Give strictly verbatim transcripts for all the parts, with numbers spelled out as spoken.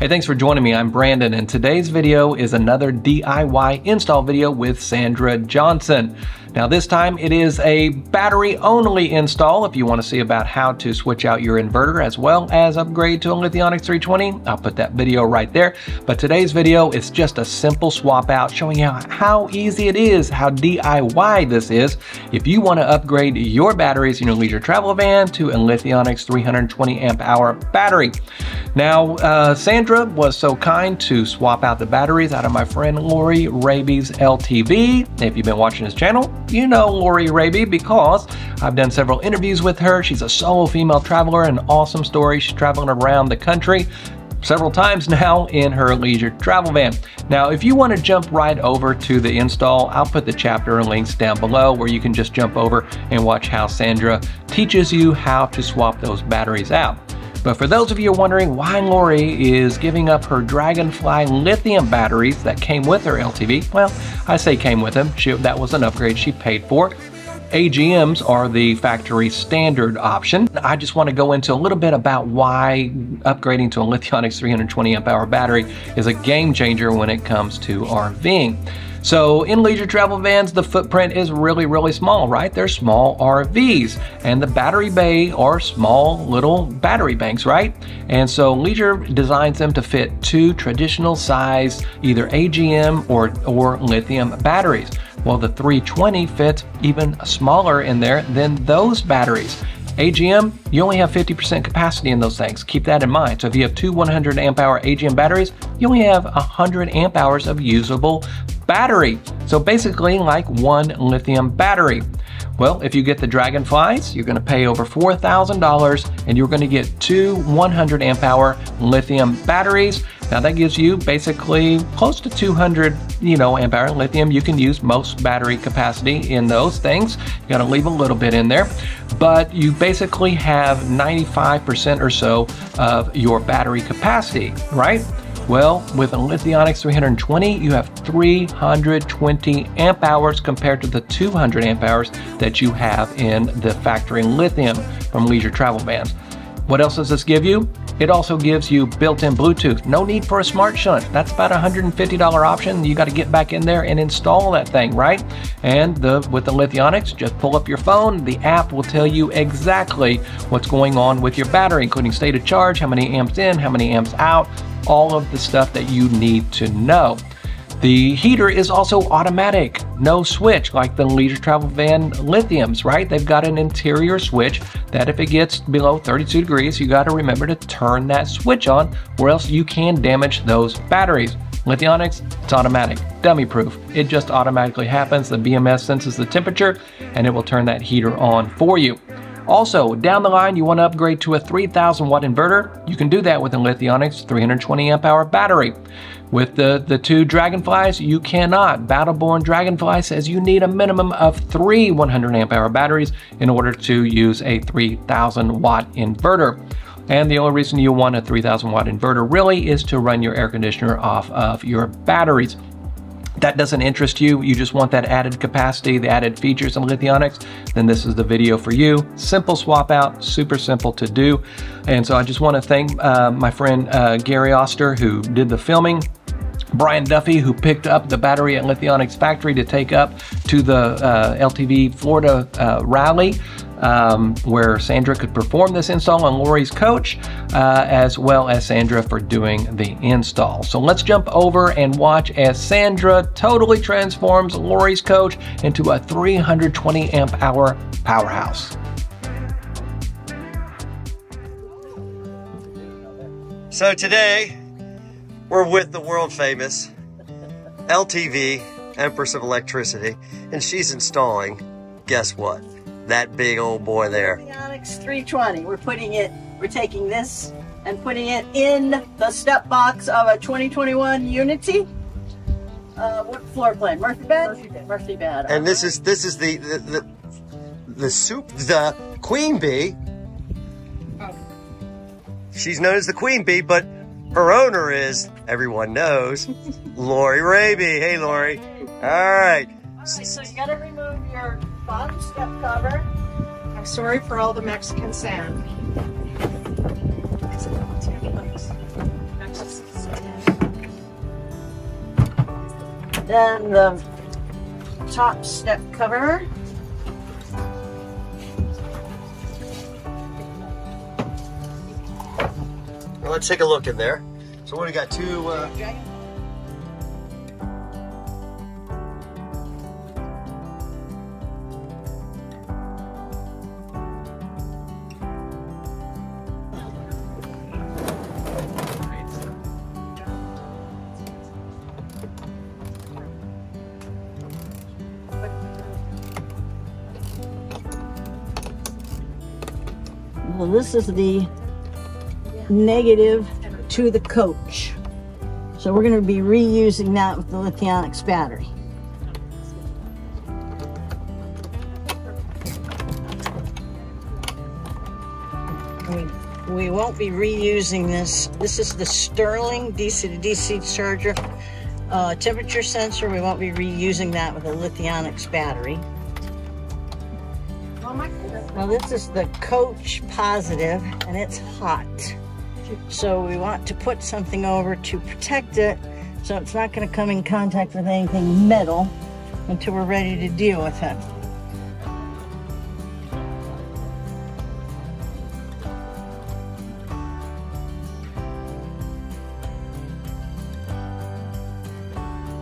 Hey, thanks for joining me. I'm Brandon, and today's video is another D I Y install video with Sandra Johnson. Now this time it is a battery only install. If you want to see about how to switch out your inverter as well as upgrade to a Lithionics three twenty, I'll put that video right there. But today's video is just a simple swap out showing you how easy it is, how D I Y this is. If you want to upgrade your batteries in your Leisure Travel Van to a Lithionics three hundred twenty amp hour battery. Now uh, Sandra was so kind to swap out the batteries out of my friend Lori Raby's L T V. If you've been watching this channel, you know Lori Raby because I've done several interviews with her. She's a solo female traveler, an awesome story. She's traveling around the country several times now in her Leisure Travel Van. Now, if you want to jump right over to the install, I'll put the chapter and links down below where you can just jump over and watch how Sandra teaches you how to swap those batteries out. But for those of you wondering why Lori is giving up her Dragonfly lithium batteries that came with her L T V, well, I say came with them. She, that was an upgrade she paid for. A G Ms are the factory standard option. I just want to go into a little bit about why upgrading to a Lithionics three hundred twenty amp hour battery is a game changer when it comes to RVing. So in Leisure Travel Vans, the footprint is really, really small, right? They're small R Vs, and the battery bay are small little battery banks, right? And so Leisure designs them to fit two traditional size, either A G M or, or lithium batteries. Well, the three twenty fits even smaller in there than those batteries. A G M, you only have fifty percent capacity in those things. Keep that in mind. So if you have two one hundred amp hour A G M batteries, you only have one hundred amp hours of usable battery. So basically like one lithium battery. Well, if you get the Dragonflies, you're gonna pay over four thousand dollars and you're gonna get two one hundred amp hour lithium batteries. Now that gives you basically close to two hundred, you know, amp hour lithium. You can use most battery capacity in those things. You gotta leave a little bit in there, but you basically have ninety-five percent or so of your battery capacity, right? Well, with a Lithionics three hundred twenty, you have three hundred twenty amp hours compared to the two hundred amp hours that you have in the factory lithium from Leisure Travel Vans. What else does this give you? It also gives you built-in Bluetooth. No need for a smart shunt. That's about a one hundred fifty dollar option. You got to get back in there and install that thing, right? And the, with the Lithionics, just pull up your phone. The app will tell you exactly what's going on with your battery, including state of charge, how many amps in, how many amps out, all of the stuff that you need to know. The heater is also automatic, no switch like the Leisure Travel Van lithiums, right? They've got an interior switch that if it gets below thirty-two degrees, you got to remember to turn that switch on or else you can damage those batteries. Lithionics, it's automatic, dummy proof. It just automatically happens. The B M S senses the temperature and it will turn that heater on for you. Also, down the line, you want to upgrade to a three thousand watt inverter. You can do that with a Lithionics three hundred twenty amp hour battery. With the, the two Dragonflies, you cannot. Battle Born Dragonfly says you need a minimum of three one hundred amp hour batteries in order to use a three thousand watt inverter. And the only reason you want a three thousand watt inverter really is to run your air conditioner off of your batteries. That doesn't interest you, you just want that added capacity, the added features in Lithionics, then this is the video for you. Simple swap out, super simple to do. And so I just want to thank uh, my friend uh, Gary Oster, who did the filming, Brian Duffy, who picked up the battery at Lithionics factory to take up to the uh, L T V Florida uh, rally, Um, where Sandra could perform this install, on Lori's coach, uh, as well as Sandra for doing the install. So let's jump over and watch as Sandra totally transforms Lori's coach into a three hundred twenty amp hour powerhouse. So today we're with the world famous L T V, Empress of Electricity, and she's installing, guess what? That big old boy there. Lithionics three twenty. We're putting it, we're taking this and putting it in the step box of a twenty twenty-one Unity. Uh, what floor plan? Murphy bed? Murphy bed. Murphy bed. And this is, this is the, the, the, the soup, the queen bee. Oh. She's known as the queen bee, but her owner is, everyone knows, Lori Raby. Hey, Lori. Hey. All right. All right, so you got to remove your bottom step cover. I'm sorry for all the Mexican sand. It's about two bucks. Then the top step cover. Now let's take a look in there. So what do we got? Two. Uh... Well, this is the negative to the coach. So we're going to be reusing that with the Lithionics battery. We, we won't be reusing this. This is the Sterling D C to D C charger uh, temperature sensor. We won't be reusing that with a Lithionics battery. Now this is the coach positive and it's hot. So we want to put something over to protect it so it's not going to come in contact with anything metal until we're ready to deal with it.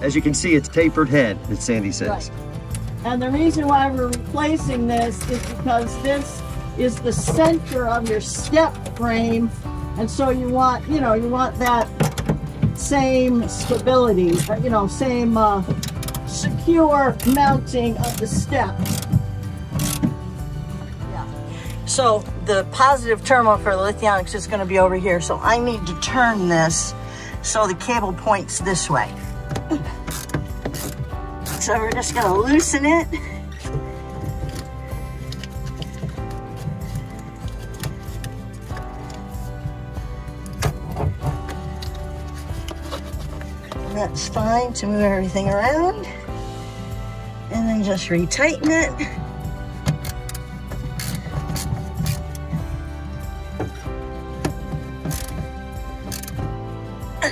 As you can see, it's tapered head, as Sandy says. Right. And the reason why we're replacing this is because this is the center of your step frame. And so you want, you know, you want that same stability, or, you know, same uh, secure mounting of the step. Yeah. So the positive terminal for the Lithionics is going to be over here. So I need to turn this so the cable points this way. So we're just going to loosen it. That's fine to move everything around, and then just retighten it. All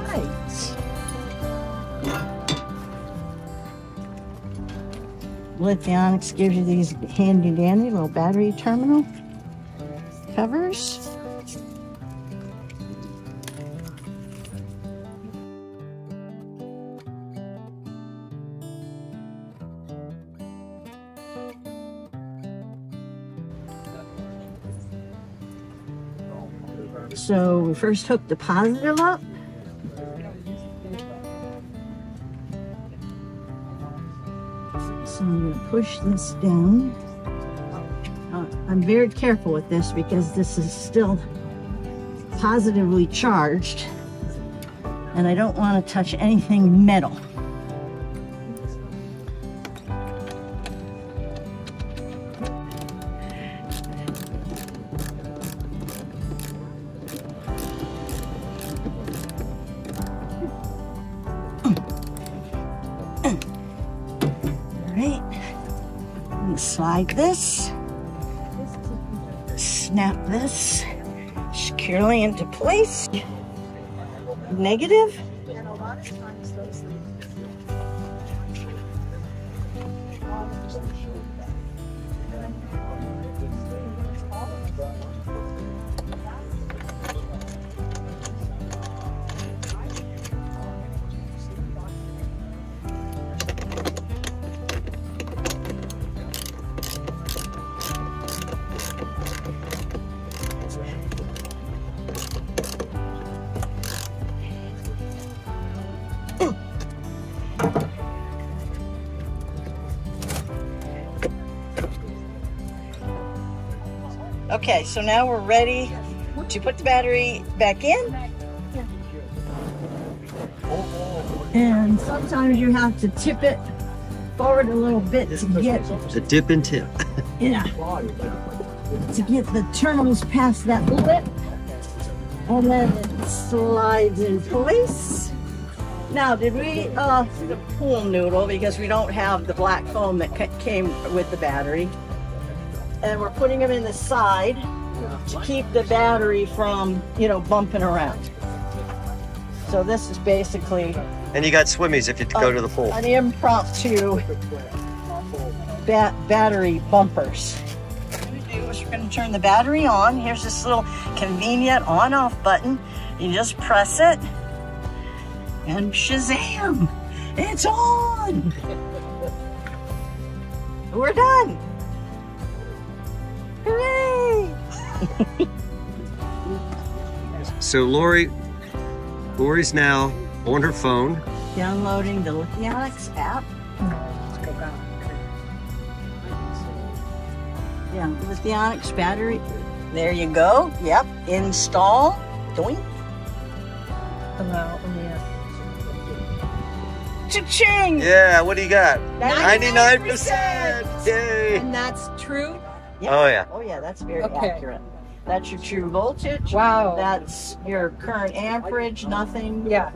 right. Lithionics gives you these handy dandy little battery terminal covers. So we first hook the positive up. So I'm going to push this down. I'm very careful with this because this is still positively charged and I don't want to touch anything metal. All right, I'm gonna slide this. Snap this securely into place. Negative. Okay, so now we're ready to put the battery back in. And sometimes you have to tip it forward a little bit to get the dip and tip. Yeah. To get the terminals past that lip. And then it slides in place. Now, did we uh the pool noodle because we don't have the black foam that came with the battery. And we're putting them in the side. Yeah. to keep the battery from, you know, bumping around. So this is basically... And you got swimmies if you go a, to the pool. An impromptu bat battery bumpers. What you're going to do is you're going to turn the battery on. Here's this little convenient on-off button. You just press it, and shazam! It's on! We're done! Hooray! So Lori, Lori's now on her phone. Downloading the Lithionics app. Let's go back. Yeah, Lithionics battery. There you go. Yep. Install. Doink. Allow. Yeah. Cha-ching! Yeah, what do you got? ninety-nine percent! Yay! And that's true? Yeah. Oh, yeah. Oh, yeah, that's very okay. accurate. That's your true voltage. Wow. That's your current amperage, nothing. Yeah.